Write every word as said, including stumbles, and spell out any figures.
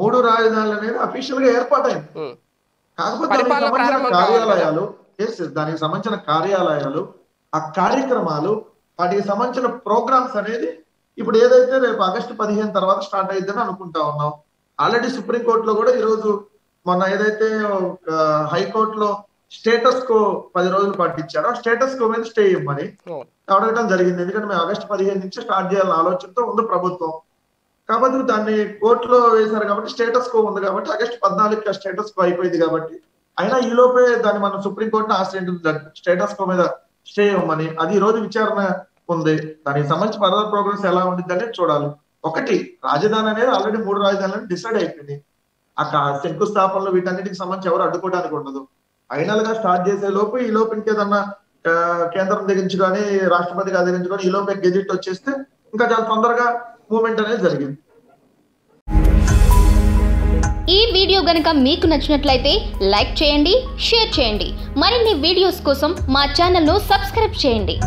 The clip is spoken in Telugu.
మూడు రాజధానులు అనేది అఫీషియల్ గా ఏర్పాటైంది. కాకపోతే కార్యాలయాలు దానికి సంబంధించిన కార్యాలయాలు ఆ కార్యక్రమాలు వాటికి సంబంధించిన ప్రోగ్రామ్స్ అనేది ఇప్పుడు ఏదైతే రేపు ఆగస్టు పదిహేను తర్వాత స్టార్ట్ అయిద్దని అనుకుంటా ఉన్నాం. ఆల్రెడీ సుప్రీంకోర్టులో కూడా ఈరోజు మొన్న ఏదైతే హైకోర్టులో స్టేటస్ కో పది రోజులు పాటించారు, ఆ స్టేటస్ కో మీద స్టే ఇవ్వమని అడగడం జరిగింది. ఎందుకంటే మేము ఆగస్టు పదిహేను నుంచి స్టార్ట్ చేయాలని ఆలోచనతో ఉంది ప్రభుత్వం. కాబట్టి దాన్ని కోర్టులో వేశారు కాబట్టి స్టేటస్ కో ఉంది కాబట్టి ఆగస్టు పద్నాలుగు స్టేటస్ కో అయిపోయింది. కాబట్టి అయినా ఈ లోపే దాన్ని మనం సుప్రీంకోర్టును ఆశ్రయించడం స్టేటస్ కో మీద స్టే ఇవ్వమని, అది ఈ రోజు విచారణ ఉంది. దానికి సంబంధించి ఫర్దర్ ప్రోగ్రెస్ ఎలా ఉండింది అనేది చూడాలి. ఒకటి రాజధాని అనేది ఆల్రెడీ మూడు రాజధానులను డిసైడ్ అయిపోయింది. ఆ శంకుస్థాపనలు వీటన్నిటికి సంబంధించి ఎవరు అడ్డుకోవడానికి ఉండదు. ఫైనల్ గా స్టార్ట్ చేసే లోపు ఈ లోపు ఇంకేదన్నా కేంద్రం దిగించుకొని రాష్ట్రపతి గారు దిగించుకొని ఈ లోపే గెజిట్ వచ్చేస్తే ఇంకా చాలా తొందరగా మూమెంట్ అనేది జరిగింది. ఈ వీడియో గనుక మీకు నచ్చినట్లయితే లైక్ చేయండి, షేర్ చేయండి. మరిన్ని వీడియోస్ కోసం మా ఛానల్ను సబ్స్క్రైబ్ చేయండి.